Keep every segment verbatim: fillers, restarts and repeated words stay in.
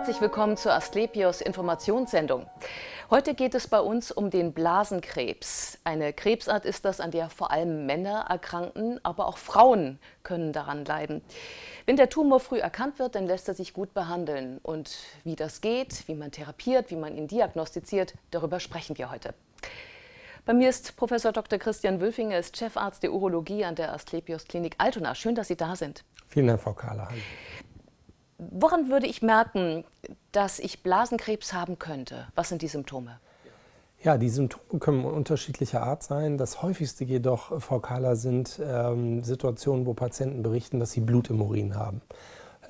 Herzlich willkommen zur Asklepios Informationssendung. Heute geht es bei uns um den Blasenkrebs. Eine Krebsart ist das, an der vor allem Männer erkranken, aber auch Frauen können daran leiden. Wenn der Tumor früh erkannt wird, dann lässt er sich gut behandeln. Und wie das geht, wie man therapiert, wie man ihn diagnostiziert, darüber sprechen wir heute. Bei mir ist Professor Doktor Christian Wülfinger, ist Chefarzt der Urologie an der Asklepios Klinik Altona. Schön, dass Sie da sind. Vielen Dank, Frau Kahler. Woran würde ich merken, dass ich Blasenkrebs haben könnte? Was sind die Symptome? Ja, die Symptome können unterschiedlicher Art sein. Das häufigste jedoch, Frau Kahler, sind ähm, Situationen, wo Patienten berichten, dass sie Blut im Urin haben.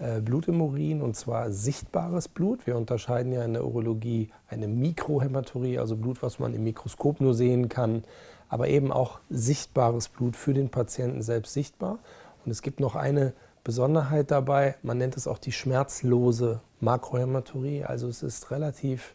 Äh, Blut im Urin, und zwar sichtbares Blut. Wir unterscheiden ja in der Urologie eine Mikrohämaturie, also Blut, was man im Mikroskop nur sehen kann, aber eben auch sichtbares Blut für den Patienten selbst sichtbar. Und es gibt noch eine Besonderheit dabei, man nennt es auch die schmerzlose Makrohämaturie, also es ist relativ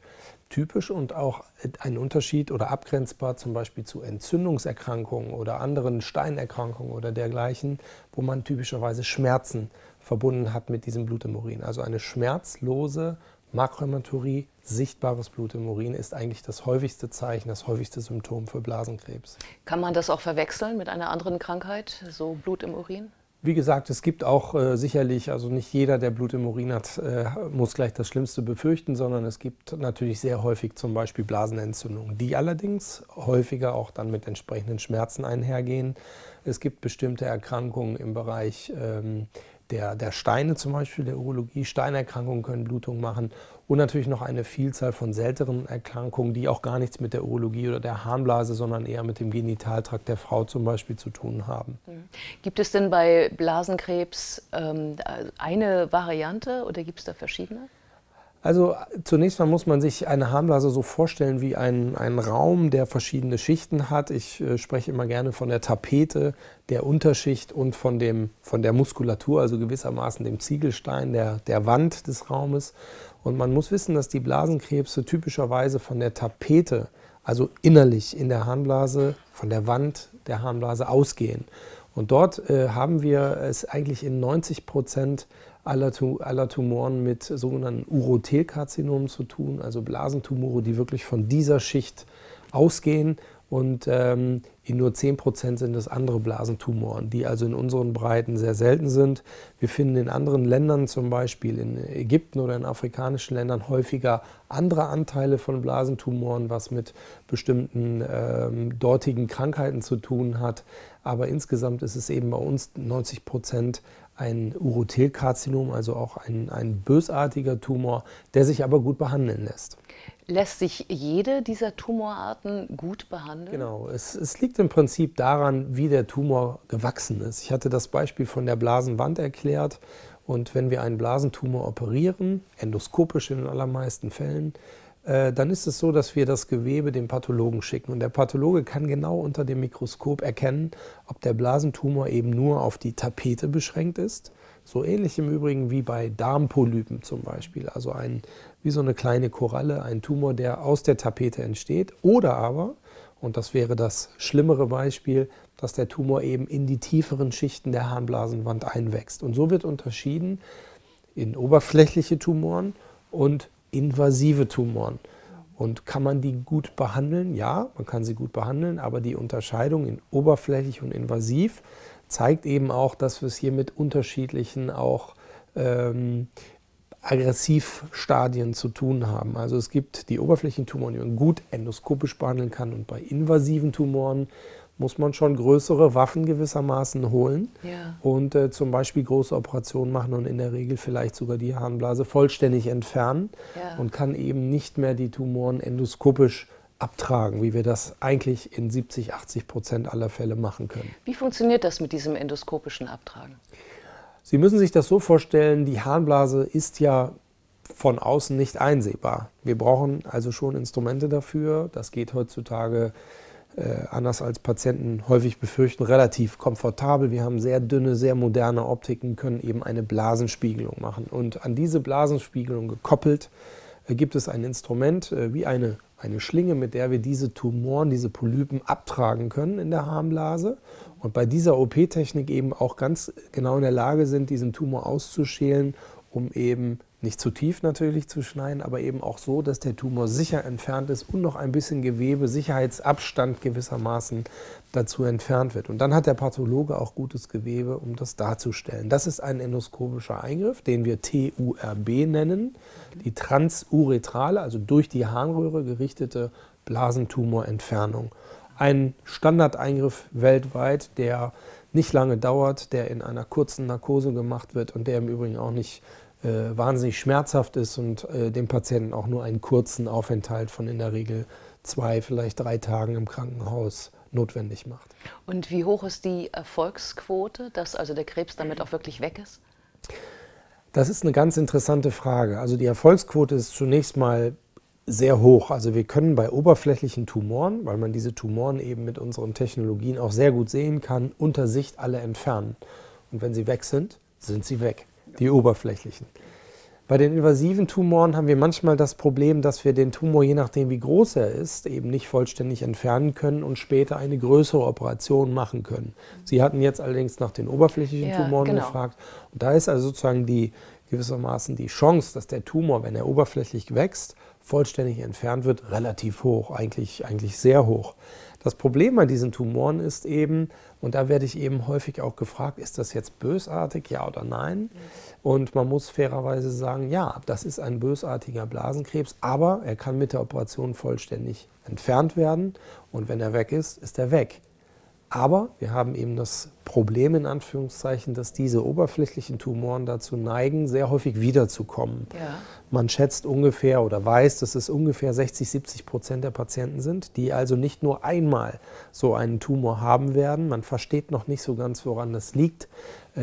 typisch und auch ein Unterschied oder abgrenzbar zum Beispiel zu Entzündungserkrankungen oder anderen Steinerkrankungen oder dergleichen, wo man typischerweise Schmerzen verbunden hat mit diesem Blut im Urin. Also eine schmerzlose Makrohämaturie, sichtbares Blut im Urin ist eigentlich das häufigste Zeichen, das häufigste Symptom für Blasenkrebs. Kann man das auch verwechseln mit einer anderen Krankheit, so Blut im Urin? Wie gesagt, es gibt auch äh, sicherlich, also nicht jeder, der Blut im Urin hat, äh, muss gleich das Schlimmste befürchten, sondern es gibt natürlich sehr häufig zum Beispiel Blasenentzündungen, die allerdings häufiger auch dann mit entsprechenden Schmerzen einhergehen. Es gibt bestimmte Erkrankungen im Bereich ähm, der, der Steine, zum Beispiel der Urologie. Steinerkrankungen können Blutungen machen und natürlich noch eine Vielzahl von seltenen Erkrankungen, die auch gar nichts mit der Urologie oder der Harnblase, sondern eher mit dem Genitaltrakt der Frau zum Beispiel zu tun haben. Gibt es denn bei Blasenkrebs ähm, eine Variante oder gibt es da verschiedene? Also zunächst mal muss man sich eine Harnblase so vorstellen wie einen, einen Raum, der verschiedene Schichten hat. Ich äh, spreche immer gerne von der Tapete, der Unterschicht und von, dem, von der Muskulatur, also gewissermaßen dem Ziegelstein, der, der Wand des Raumes. Und man muss wissen, dass die Blasenkrebse typischerweise von der Tapete, also innerlich in der Harnblase, von der Wand der Harnblase ausgehen. Und dort äh, haben wir es eigentlich in neunzig Prozent aller, tu aller Tumoren mit sogenannten Urothelkarzinomen zu tun, also Blasentumore, die wirklich von dieser Schicht ausgehen. Und ähm, in nur zehn Prozent sind es andere Blasentumoren, die also in unseren Breiten sehr selten sind. Wir finden in anderen Ländern, zum Beispiel in Ägypten oder in afrikanischen Ländern, häufiger andere Anteile von Blasentumoren, was mit bestimmten ähm, dortigen Krankheiten zu tun hat. Aber insgesamt ist es eben bei uns neunzig Prozent ein Urothelkarzinom, also auch ein, ein bösartiger Tumor, der sich aber gut behandeln lässt. Lässt sich jede dieser Tumorarten gut behandeln? Genau, es, es liegt im Prinzip daran, wie der Tumor gewachsen ist. Ich hatte das Beispiel von der Blasenwand erklärt. Und wenn wir einen Blasentumor operieren, endoskopisch in den allermeisten Fällen, äh, dann ist es so, dass wir das Gewebe dem Pathologen schicken. Und der Pathologe kann genau unter dem Mikroskop erkennen, ob der Blasentumor eben nur auf die Tapete beschränkt ist. So ähnlich im Übrigen wie bei Darmpolypen zum Beispiel, also ein, wie so eine kleine Koralle, ein Tumor, der aus der Tapete entsteht. Oder aber, und das wäre das schlimmere Beispiel, dass der Tumor eben in die tieferen Schichten der Harnblasenwand einwächst. Und so wird unterschieden in oberflächliche Tumoren und invasive Tumoren. Und kann man die gut behandeln? Ja, man kann sie gut behandeln, aber die Unterscheidung in oberflächlich und invasiv zeigt eben auch, dass wir es hier mit unterschiedlichen auch ähm, Aggressivstadien zu tun haben. Also es gibt die oberflächlichen Tumoren, die man gut endoskopisch behandeln kann, und bei invasiven Tumoren muss man schon größere Waffen gewissermaßen holen, ja, und äh, zum Beispiel große Operationen machen und in der Regel vielleicht sogar die Harnblase vollständig entfernen, ja, und kann eben nicht mehr die Tumoren endoskopisch abtragen, wie wir das eigentlich in siebzig, achtzig Prozent aller Fälle machen können. Wie funktioniert das mit diesem endoskopischen Abtragen? Sie müssen sich das so vorstellen, die Harnblase ist ja von außen nicht einsehbar. Wir brauchen also schon Instrumente dafür. Das geht heutzutage Äh, anders als Patienten häufig befürchten, relativ komfortabel. Wir haben sehr dünne, sehr moderne Optiken, können eben eine Blasenspiegelung machen. Und an diese Blasenspiegelung gekoppelt äh, gibt es ein Instrument, äh, wie eine, eine Schlinge, mit der wir diese Tumoren, diese Polypen abtragen können in der Harnblase. Und bei dieser O P-Technik eben auch ganz genau in der Lage sind, diesen Tumor auszuschälen, um eben Nicht zu tief natürlich zu schneiden, aber eben auch so, dass der Tumor sicher entfernt ist und noch ein bisschen Gewebe, Sicherheitsabstand gewissermaßen dazu entfernt wird. Und dann hat der Pathologe auch gutes Gewebe, um das darzustellen. Das ist ein endoskopischer Eingriff, den wir T U R B nennen, die transuretrale, also durch die Harnröhre gerichtete Blasentumorentfernung. Ein Standardeingriff weltweit, der nicht lange dauert, der in einer kurzen Narkose gemacht wird und der im Übrigen auch nicht Äh, wahnsinnig schmerzhaft ist und äh, dem Patienten auch nur einen kurzen Aufenthalt von in der Regel zwei, vielleicht drei Tagen im Krankenhaus notwendig macht. Und wie hoch ist die Erfolgsquote, dass also der Krebs damit auch wirklich weg ist? Das ist eine ganz interessante Frage. Also die Erfolgsquote ist zunächst mal sehr hoch. Also wir können bei oberflächlichen Tumoren, weil man diese Tumoren eben mit unseren Technologien auch sehr gut sehen kann, unter Sicht alle entfernen. Und wenn sie weg sind, sind sie weg. Die oberflächlichen. Bei den invasiven Tumoren haben wir manchmal das Problem, dass wir den Tumor, je nachdem wie groß er ist, eben nicht vollständig entfernen können und später eine größere Operation machen können. Sie hatten jetzt allerdings nach den oberflächlichen ja, Tumoren genau. gefragt. Und da ist also sozusagen die, gewissermaßen die Chance, dass der Tumor, wenn er oberflächlich wächst, vollständig entfernt wird, relativ hoch, eigentlich, eigentlich sehr hoch. Das Problem bei diesen Tumoren ist eben, und da werde ich eben häufig auch gefragt, ist das jetzt bösartig, ja oder nein? Und man muss fairerweise sagen, ja, das ist ein bösartiger Blasenkrebs, aber er kann mit der Operation vollständig entfernt werden und wenn er weg ist, ist er weg. Aber wir haben eben das Problem, in Anführungszeichen, dass diese oberflächlichen Tumoren dazu neigen, sehr häufig wiederzukommen. Ja. Man schätzt ungefähr oder weiß, dass es ungefähr sechzig, siebzig Prozent der Patienten sind, die also nicht nur einmal so einen Tumor haben werden. Man versteht noch nicht so ganz, woran das liegt,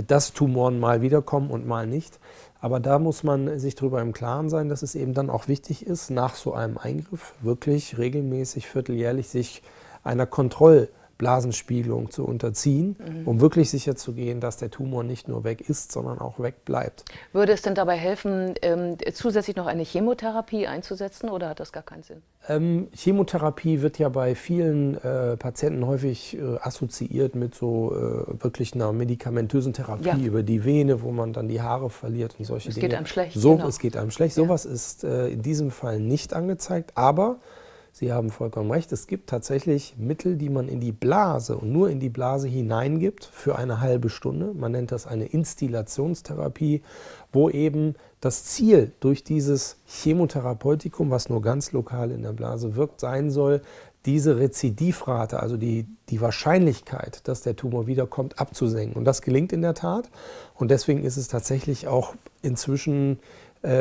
dass Tumoren mal wiederkommen und mal nicht. Aber da muss man sich darüber im Klaren sein, dass es eben dann auch wichtig ist, nach so einem Eingriff wirklich regelmäßig, vierteljährlich sich einer Kontrolle Blasenspiegelung zu unterziehen, mhm. um wirklich sicher zu gehen, dass der Tumor nicht nur weg ist, sondern auch weg bleibt. Würde es denn dabei helfen, ähm, zusätzlich noch eine Chemotherapie einzusetzen oder hat das gar keinen Sinn? Ähm, Chemotherapie wird ja bei vielen äh, Patienten häufig äh, assoziiert mit so äh, wirklich einer medikamentösen Therapie ja. über die Vene, wo man dann die Haare verliert und solche es Dinge. Es geht einem schlecht. So, genau. Es geht einem schlecht. Ja. Sowas ist äh, in diesem Fall nicht angezeigt, aber Sie haben vollkommen recht, es gibt tatsächlich Mittel, die man in die Blase und nur in die Blase hineingibt für eine halbe Stunde. Man nennt das eine Instillationstherapie, wo eben das Ziel durch dieses Chemotherapeutikum, was nur ganz lokal in der Blase wirkt, sein soll, diese Rezidivrate, also die, die Wahrscheinlichkeit, dass der Tumor wiederkommt, abzusenken. Und das gelingt in der Tat und deswegen ist es tatsächlich auch inzwischen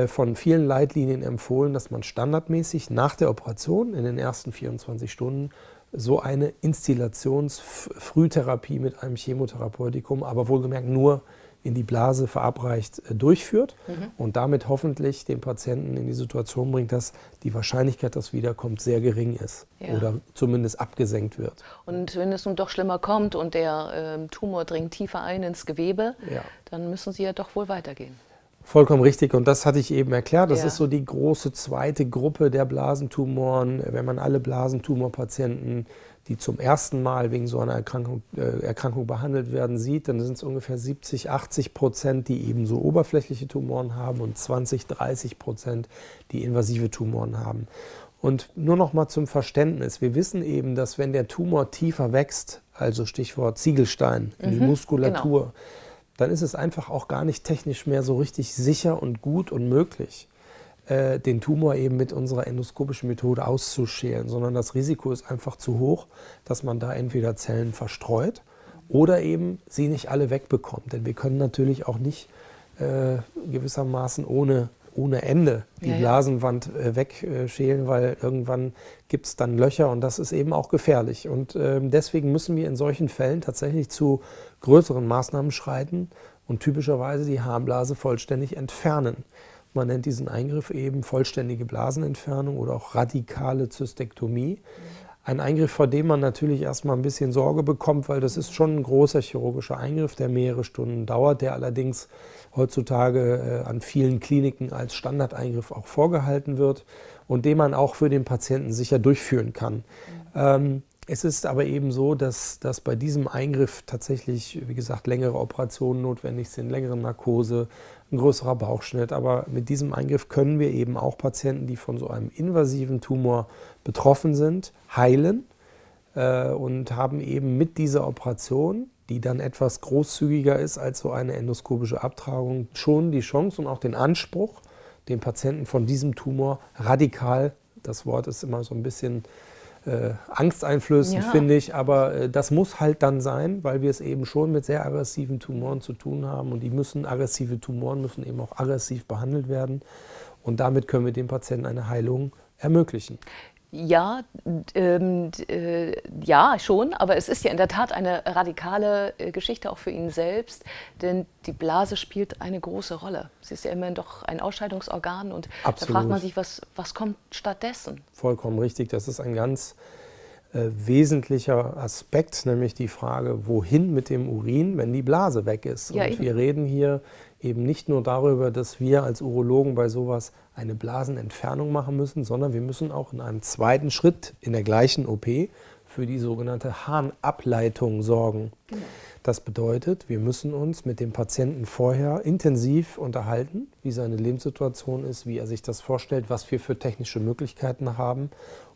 von vielen Leitlinien empfohlen, dass man standardmäßig nach der Operation in den ersten vierundzwanzig Stunden so eine Instillationsfrühtherapie mit einem Chemotherapeutikum, aber wohlgemerkt nur in die Blase verabreicht, durchführt mhm. und damit hoffentlich den Patienten in die Situation bringt, dass die Wahrscheinlichkeit, dass wiederkommt, sehr gering ist ja. oder zumindest abgesenkt wird. Und wenn es nun doch schlimmer kommt und der äh, Tumor dringt tiefer ein ins Gewebe, ja. dann müssen Sie ja doch wohl weitergehen. Vollkommen richtig und das hatte ich eben erklärt, das ja. ist so die große zweite Gruppe der Blasentumoren, wenn man alle Blasentumorpatienten, die zum ersten Mal wegen so einer Erkrankung, äh, Erkrankung behandelt werden, sieht, dann sind es ungefähr siebzig, achtzig Prozent, die eben so oberflächliche Tumoren haben und zwanzig, dreißig Prozent, die invasive Tumoren haben. Und nur noch mal zum Verständnis, wir wissen eben, dass wenn der Tumor tiefer wächst, also Stichwort Ziegelstein in mhm, die Muskulatur, genau. dann ist es einfach auch gar nicht technisch mehr so richtig sicher und gut und möglich, äh, den Tumor eben mit unserer endoskopischen Methode auszuschälen, sondern das Risiko ist einfach zu hoch, dass man da entweder Zellen verstreut oder eben sie nicht alle wegbekommt. Denn wir können natürlich auch nicht äh, gewissermaßen ohne, ohne Ende die ja, ja. Blasenwand äh, wegschälen, weil irgendwann gibt es dann Löcher und das ist eben auch gefährlich. Und äh, deswegen müssen wir in solchen Fällen tatsächlich zu größeren Maßnahmen schreiten und typischerweise die Harnblase vollständig entfernen. Man nennt diesen Eingriff eben vollständige Blasenentfernung oder auch radikale Zystektomie. Ein Eingriff, vor dem man natürlich erstmal ein bisschen Sorge bekommt, weil das ist schon ein großer chirurgischer Eingriff, der mehrere Stunden dauert, der allerdings heutzutage an vielen Kliniken als Standardeingriff auch vorgehalten wird und den man auch für den Patienten sicher durchführen kann. Ähm, Es ist aber eben so, dass, dass bei diesem Eingriff tatsächlich, wie gesagt, längere Operationen notwendig sind, längere Narkose, ein größerer Bauchschnitt. Aber mit diesem Eingriff können wir eben auch Patienten, die von so einem invasiven Tumor betroffen sind, heilen äh, und haben eben mit dieser Operation, die dann etwas großzügiger ist als so eine endoskopische Abtragung, schon die Chance und auch den Anspruch, den Patienten von diesem Tumor radikal, das Wort ist immer so ein bisschen äh, angsteinflößend, ja, finde ich, aber äh, das muss halt dann sein, weil wir es eben schon mit sehr aggressiven Tumoren zu tun haben und die müssen, aggressive Tumoren müssen eben auch aggressiv behandelt werden und damit können wir dem Patienten eine Heilung ermöglichen. Ja, ähm, äh, ja, schon, aber es ist ja in der Tat eine radikale äh, Geschichte auch für ihn selbst, denn die Blase spielt eine große Rolle. Sie ist ja immerhin doch ein Ausscheidungsorgan und absolut, da fragt man sich, was, was kommt stattdessen? Vollkommen richtig, das ist ein ganz äh, wesentlicher Aspekt, nämlich die Frage, wohin mit dem Urin, wenn die Blase weg ist. Ja, und eben, wir reden hier eben nicht nur darüber, dass wir als Urologen bei sowas eine Blasenentfernung machen müssen, sondern wir müssen auch in einem zweiten Schritt in der gleichen O P für die sogenannte Harnableitung sorgen. Ja. Das bedeutet, wir müssen uns mit dem Patienten vorher intensiv unterhalten, wie seine Lebenssituation ist, wie er sich das vorstellt, was wir für technische Möglichkeiten haben,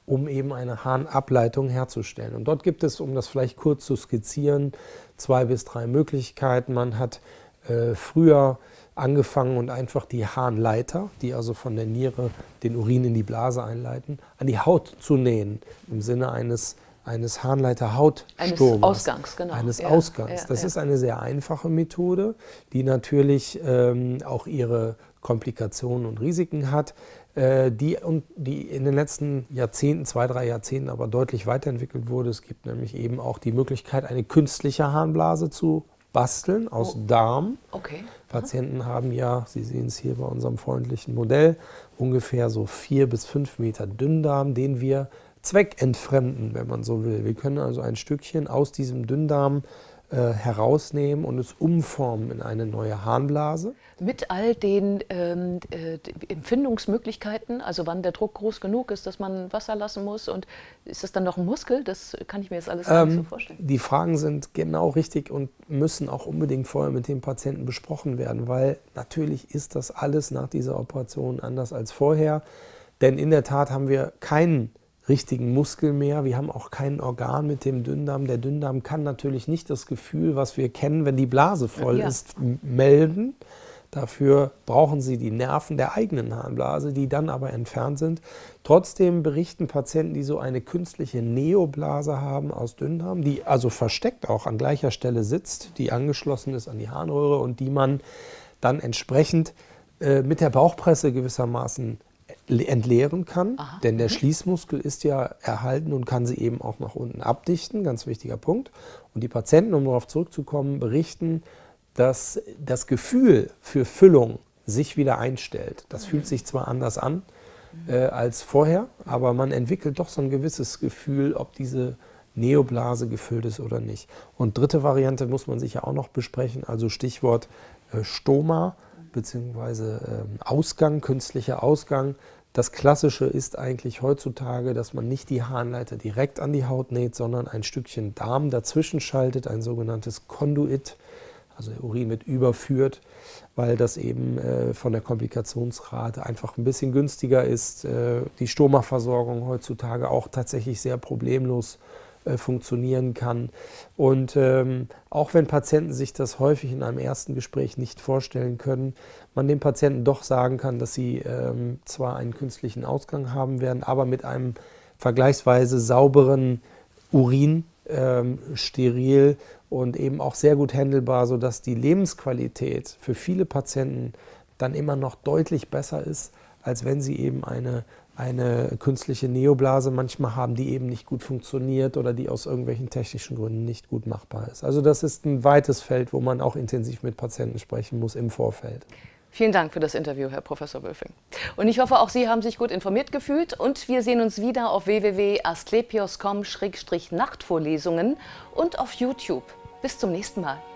um eben eine Harnableitung herzustellen. Und dort gibt es, um das vielleicht kurz zu skizzieren, zwei bis drei Möglichkeiten. Man hat Äh, früher angefangen und einfach die Harnleiter, die also von der Niere den Urin in die Blase einleiten, an die Haut zu nähen, im Sinne eines, eines Harnleiter-Hautsturmes. Eines Ausgangs, genau. Eines ja, Ausgangs. Ja, das ja. ist eine sehr einfache Methode, die natürlich ähm, auch ihre Komplikationen und Risiken hat, äh, die, und die in den letzten Jahrzehnten, zwei, drei Jahrzehnten aber deutlich weiterentwickelt wurde. Es gibt nämlich eben auch die Möglichkeit, eine künstliche Harnblase zu basteln aus oh. Darm. Okay. Patienten haben ja, Sie sehen es hier bei unserem freundlichen Modell, ungefähr so vier bis fünf Meter Dünndarm, den wir zweckentfremden, wenn man so will. Wir können also ein Stückchen aus diesem Dünndarm äh, herausnehmen und es umformen in eine neue Harnblase. Mit all den ähm, äh, Empfindungsmöglichkeiten, also wann der Druck groß genug ist, dass man Wasser lassen muss und ist das dann noch ein Muskel? Das kann ich mir jetzt alles ähm, nicht so vorstellen. Die Fragen sind genau richtig und müssen auch unbedingt vorher mit dem Patienten besprochen werden, weil natürlich ist das alles nach dieser Operation anders als vorher. Denn in der Tat haben wir keinen richtigen Muskel mehr, wir haben auch kein Organ mit dem Dünndarm. Der Dünndarm kann natürlich nicht das Gefühl, was wir kennen, wenn die Blase voll ja. ist, melden. Dafür brauchen sie die Nerven der eigenen Harnblase, die dann aber entfernt sind. Trotzdem berichten Patienten, die so eine künstliche Neoblase haben aus Dünndarm, die also versteckt auch an gleicher Stelle sitzt, die angeschlossen ist an die Harnröhre und die man dann entsprechend äh, mit der Bauchpresse gewissermaßen entleeren kann, aha, denn der Schließmuskel ist ja erhalten und kann sie eben auch nach unten abdichten, ganz wichtiger Punkt. Und die Patienten, um darauf zurückzukommen, berichten, dass das Gefühl für Füllung sich wieder einstellt. Das fühlt sich zwar anders an äh, als vorher, aber man entwickelt doch so ein gewisses Gefühl, ob diese Neoblase gefüllt ist oder nicht. Und dritte Variante muss man sich ja auch noch besprechen, also Stichwort äh, Stoma beziehungsweise äh, Ausgang, künstlicher Ausgang. Das Klassische ist eigentlich heutzutage, dass man nicht die Harnleiter direkt an die Haut näht, sondern ein Stückchen Darm dazwischen schaltet, ein sogenanntes Konduit, also der Urin mit überführt, weil das eben äh, von der Komplikationsrate einfach ein bisschen günstiger ist. Äh, die Stoma-Versorgung heutzutage auch tatsächlich sehr problemlos äh, funktionieren kann. Und ähm, auch wenn Patienten sich das häufig in einem ersten Gespräch nicht vorstellen können, man dem Patienten doch sagen kann, dass sie ähm, zwar einen künstlichen Ausgang haben werden, aber mit einem vergleichsweise sauberen Urin, ähm, steril und eben auch sehr gut handelbar, sodass die Lebensqualität für viele Patienten dann immer noch deutlich besser ist, als wenn sie eben eine, eine künstliche Neoblase manchmal haben, die eben nicht gut funktioniert oder die aus irgendwelchen technischen Gründen nicht gut machbar ist. Also das ist ein weites Feld, wo man auch intensiv mit Patienten sprechen muss im Vorfeld. Vielen Dank für das Interview, Herr Professor Wülfinger. Und ich hoffe, auch Sie haben sich gut informiert gefühlt. Und wir sehen uns wieder auf w w w punkt asklepios punkt com slash nachtvorlesungen und auf YouTube. Bis zum nächsten Mal.